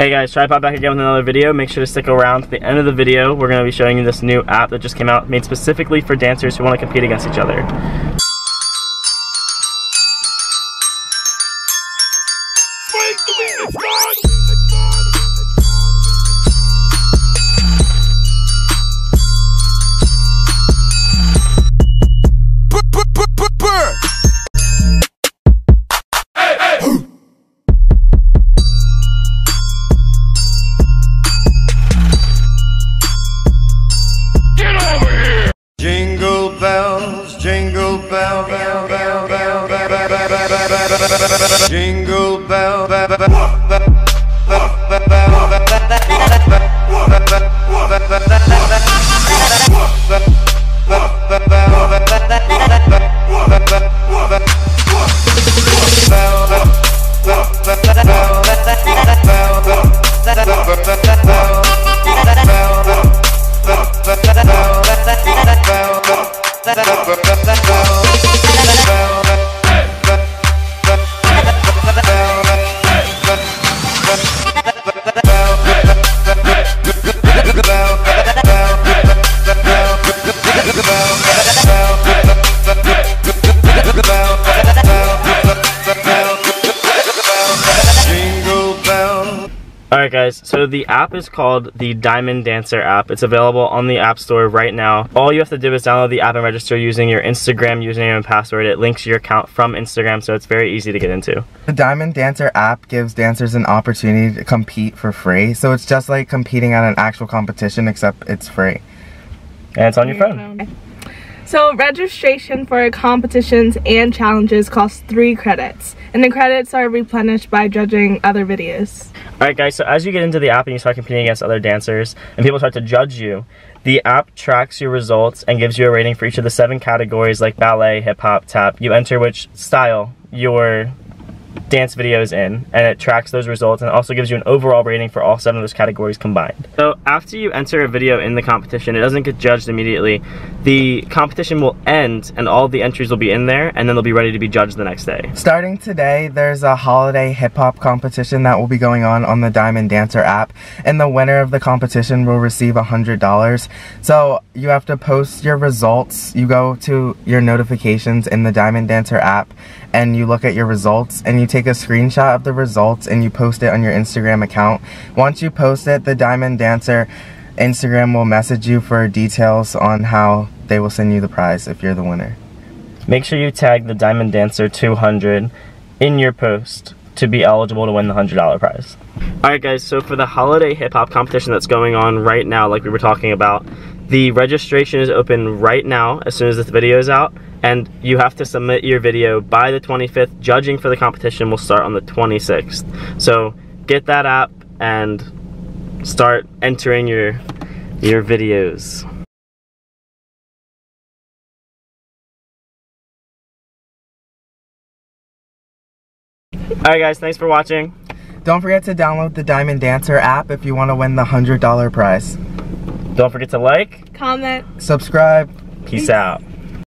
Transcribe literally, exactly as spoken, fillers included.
Hey guys, Tripod back again with another video. Make sure to stick around to the end of the video. We're going to be showing you this new app that just came out, made specifically for dancers who want to compete against each other. Jingle bell, bell, bell, bell, bell, Alright guys, so the app is called the Diamond Dancer app. It's available on the App Store right now. All you have to do is download the app and register using your Instagram username and password. It links your account from Instagram, so it's very easy to get into. The Diamond Dancer app gives dancers an opportunity to compete for free. So it's just like competing at an actual competition, except it's free. And it's on your phone. So registration for competitions and challenges costs three credits, and the credits are replenished by judging other videos. Alright guys, so as you get into the app and you start competing against other dancers, and people start to judge you, the app tracks your results and gives you a rating for each of the seven categories like ballet, hip-hop, tap. You enter which style your dance videos in, and it tracks those results and also gives you an overall rating for all seven of those categories combined. So after you enter a video in the competition, it doesn't get judged immediately. The competition will end and all the entries will be in there, and then they'll be ready to be judged the next day. Starting today, there's a holiday hip-hop competition that will be going on on the Diamond Dancer app, and the winner of the competition will receive one hundred dollars. So you have to post your results. You go to your notifications in the Diamond Dancer app and you look at your results, and you take a screenshot of the results and you post it on your Instagram account. Once you post it, the Diamond Dancer Instagram will message you for details on how they will send you the prize if you're the winner. Make sure you tag the Diamond Dancer two hundred in your post to be eligible to win the one hundred dollar prize. Alright guys, so for the holiday hip-hop competition that's going on right now, like we were talking about, the registration is open right now as soon as this video is out, and you have to submit your video by the twenty-fifth. Judging for the competition will start on the twenty-sixth. So get that app and start entering your, your videos. Alright guys, thanks for watching. Don't forget to download the Diamond Dancer app if you want to win the one hundred dollar prize. Don't forget to like, comment, subscribe. Peace out.